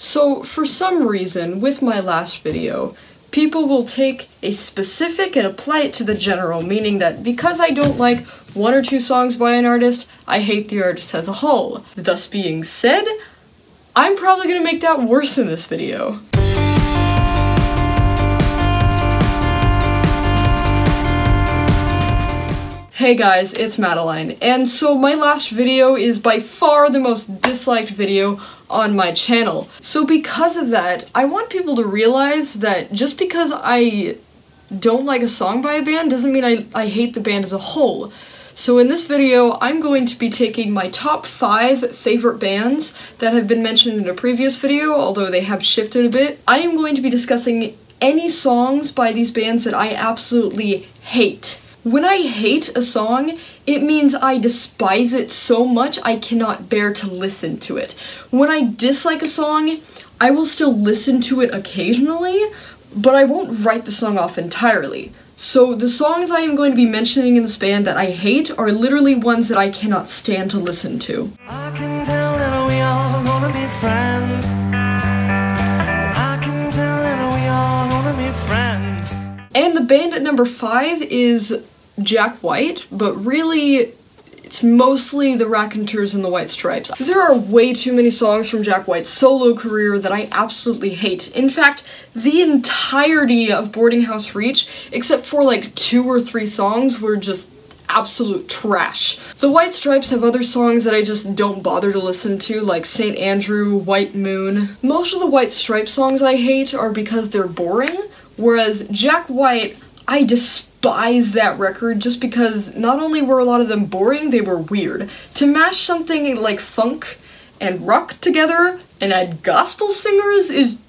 So for some reason, with my last video, people will take a specific and apply it to the general, meaning that because I don't like one or two songs by an artist, I hate the artist as a whole. Thus being said, I'm probably gonna make that worse in this video. Hey guys, it's Madeline, and so my last video is by far the most disliked video on my channel. So because of that, I want people to realize that just because I don't like a song by a band doesn't mean I hate the band as a whole. So in this video, I'm going to be taking my top 5 favorite bands that have been mentioned in a previous video, although they have shifted a bit. I am going to be discussing any songs by these bands that I absolutely hate. When I hate a song, it means I despise it so much I cannot bear to listen to it. When I dislike a song, I will still listen to it occasionally, but I won't write the song off entirely. So the songs I am going to be mentioning in this band that I hate are literally ones that I cannot stand to listen to. I can tell that we all wanna be friends. And the band at number 5 is Jack White, but really it's mostly the Raconteurs and the White Stripes. There are way too many songs from Jack White's solo career that I absolutely hate. In fact, the entirety of Boarding House Reach, except for like 2 or 3 songs, were just absolute trash. The White Stripes have other songs that I just don't bother to listen to, like Saint Andrew, White Moon. Most of the White Stripes songs I hate are because they're boring. Whereas Jack White, I despise that record just because not only were a lot of them boring, they were weird. To mash something like funk and rock together and add gospel singers is...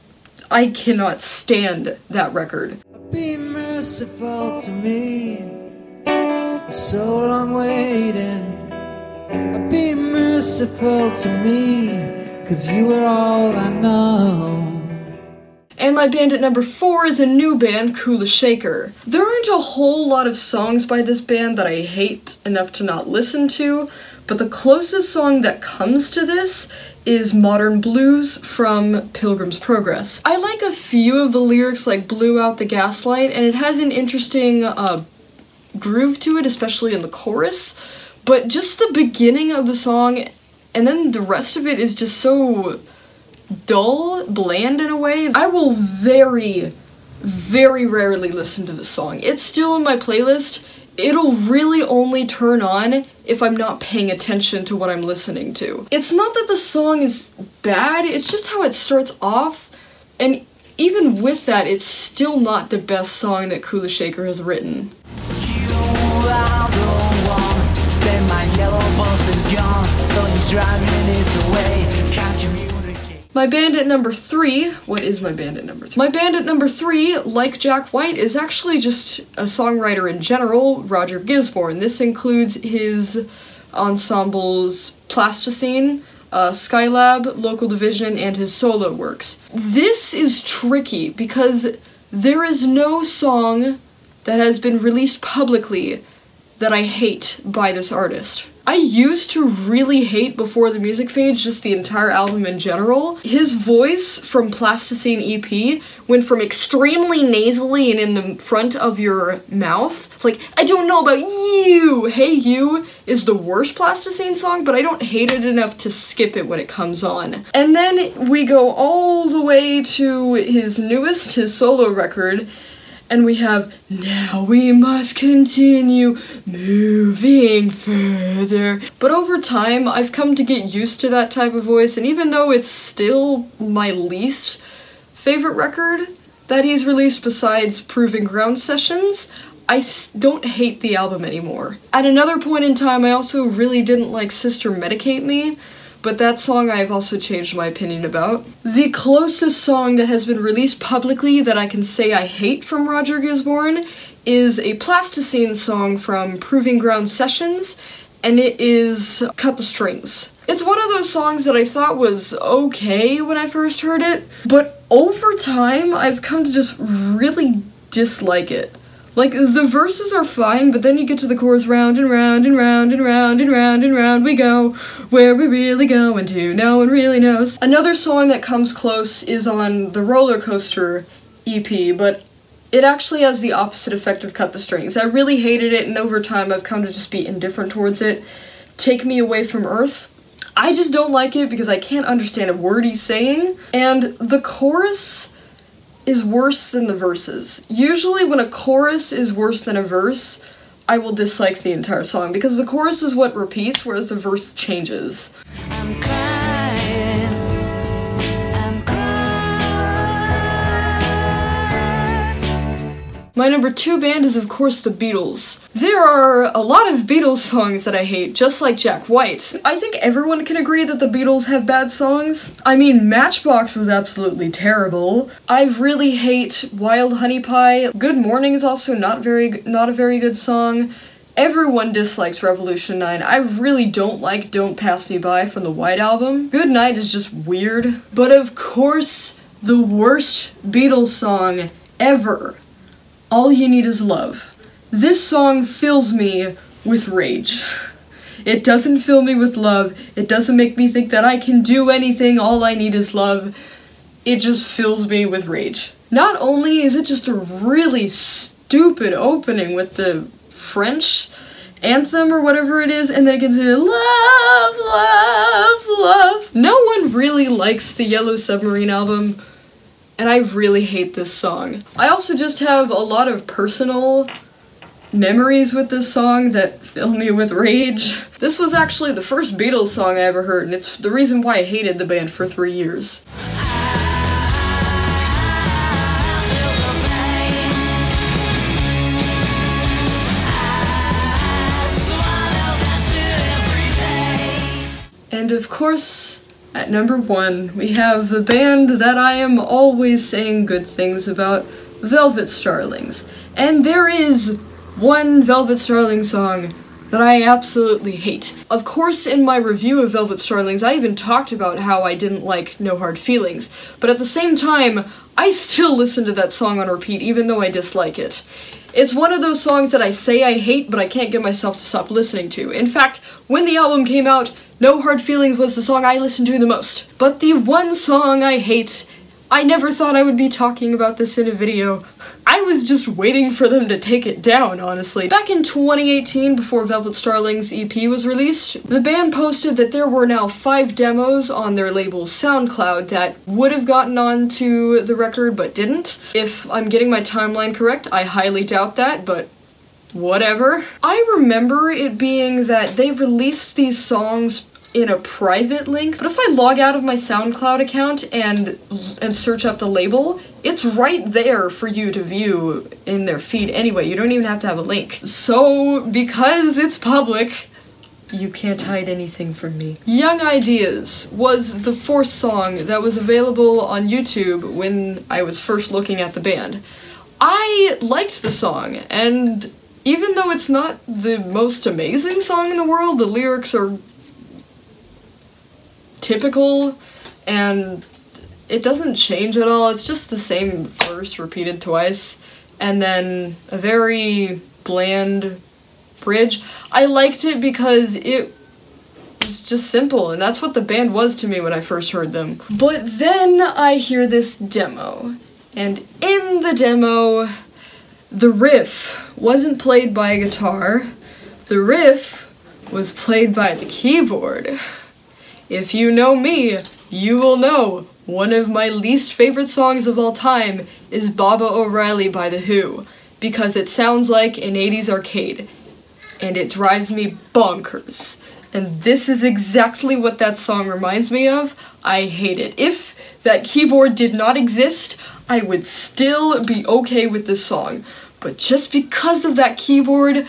I cannot stand that record. Be merciful to me, I'm so long waiting. Be merciful to me, 'cause you are all I know. And my band at number 4 is a new band, Kula Shaker. There aren't a whole lot of songs by this band that I hate enough to not listen to, but the closest song that comes to this is Modern Blues from Pilgrim's Progress. I like a few of the lyrics, like Blew Out the Gaslight, and it has an interesting groove to it, especially in the chorus, but just the beginning of the song and then the rest of it is just so dull, bland in a way. I will very, very rarely listen to this song. It's still in my playlist. It'll really only turn on if I'm not paying attention to what I'm listening to. It's not that the song is bad, it's just how it starts off, and even with that, it's still not the best song that Kula Shaker has written. My band at number 3, what is my band at number 3? My band at number 3, like Jack White, is actually just a songwriter in general, Roger Gisborne. This includes his ensembles Plasticine, Skylab, Local Division, and his solo works. This is tricky because there is no song that has been released publicly that I hate by this artist. I used to really hate Before the Music Fades, just the entire album in general. His voice from Plasticine EP went from extremely nasally and in the front of your mouth, like, I don't know about you, Hey You is the worst Plasticine song, but I don't hate it enough to skip it when it comes on. And then we go all the way to his newest, his solo record, and we have, now we must continue moving further. But over time, I've come to get used to that type of voice, and even though it's still my least favorite record that he's released besides Proving Ground Sessions, I don't hate the album anymore. At another point in time, I also really didn't like Sister Medicate Me, but that song I've also changed my opinion about. The closest song that has been released publicly that I can say I hate from Roger Gisborne is a Plasticine song from Proving Ground Sessions, and it is Cut the Strings. It's one of those songs that I thought was okay when I first heard it, but over time I've come to just really dislike it. Like, the verses are fine, but then you get to the chorus, round and round and round and round and round and round we go, where we really going to, no one really knows. Another song that comes close is on the Roller Coaster EP, but it actually has the opposite effect of Cut the Strings. I really hated it, and over time I've come to just be indifferent towards it. Take Me Away from Earth. I just don't like it because I can't understand a word he's saying, and the chorus is worse than the verses. Usually when a chorus is worse than a verse, I will dislike the entire song, because the chorus is what repeats, whereas the verse changes. I'm crying. I'm crying. My number two band is, of course, the Beatles. There are a lot of Beatles songs that I hate, just like Jack White. I think everyone can agree that the Beatles have bad songs. I mean, Matchbox was absolutely terrible. I really hate Wild Honey Pie. Good Morning is also not a very good song. Everyone dislikes Revolution 9. I really don't like Don't Pass Me By from the White Album. Goodnight is just weird. But of course, the worst Beatles song ever, All You Need Is Love. This song fills me with rage. It doesn't fill me with love. It doesn't make me think that I can do anything. All I need is love. It just fills me with rage. Not only is it just a really stupid opening with the French anthem or whatever it is, and then it gets into love, love, love. No one really likes the Yellow Submarine album, and I really hate this song. I also just have a lot of personal memories with this song that fill me with rage. This was actually the first Beatles song I ever heard, and it's the reason why I hated the band for 3 years. And of course, at number one, we have the band that I am always saying good things about, Velvet Starlings. And there is one Velvet Starlings song that I absolutely hate. Of course, in my review of Velvet Starlings, I even talked about how I didn't like No Hard Feelings, but at the same time, I still listen to that song on repeat, even though I dislike it. It's one of those songs that I say I hate, but I can't get myself to stop listening to. In fact, when the album came out, No Hard Feelings was the song I listened to the most. But the one song I hate, I never thought I would be talking about this in a video. I was just waiting for them to take it down, honestly. Back in 2018, before Velvet Starlings' EP was released, the band posted that there were now 5 demos on their label SoundCloud that would have gotten onto the record but didn't. If I'm getting my timeline correct, I highly doubt that, but whatever. I remember it being that they released these songs in a private link, but if I log out of my SoundCloud account and search up the label, it's right there for you to view in their feed anyway. You don't even have to have a link. So, because it's public, you can't hide anything from me. Young Ideas was the fourth song that was available on YouTube when I was first looking at the band. I liked the song, and even though it's not the most amazing song in the world, the lyrics are typical, and it doesn't change at all. It's just the same verse repeated twice, and then a very bland bridge. I liked it because it was just simple, and that's what the band was to me when I first heard them. But then I hear this demo, and in the demo, the riff wasn't played by a guitar. The riff was played by the keyboard. If you know me, you will know one of my least favorite songs of all time is Baba O'Reilly by The Who, because it sounds like an 80s arcade, and it drives me bonkers. And this is exactly what that song reminds me of. I hate it. If that keyboard did not exist, I would still be okay with this song. But just because of that keyboard,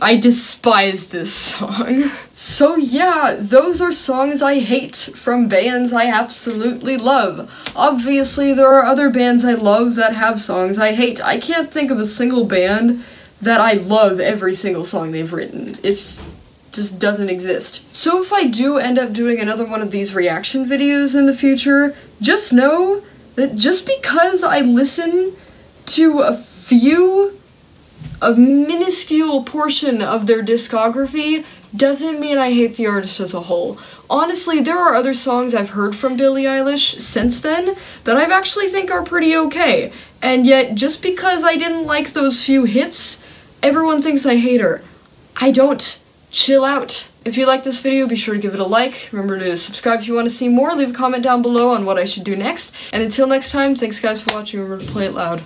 I despise this song. So yeah, those are songs I hate from bands I absolutely love. Obviously, there are other bands I love that have songs I hate. I can't think of a single band that I love every single song they've written. It just doesn't exist. So if I do end up doing another one of these reaction videos in the future, just know that just because I listen to a few a minuscule portion of their discography doesn't mean I hate the artist as a whole. Honestly, there are other songs I've heard from Billie Eilish since then that I actually think are pretty okay, and yet just because I didn't like those few hits, everyone thinks I hate her. I don't. Chill out. If you like this video, be sure to give it a like. Remember to subscribe if you want to see more. Leave a comment down below on what I should do next. And until next time, thanks guys for watching. Remember to play it loud.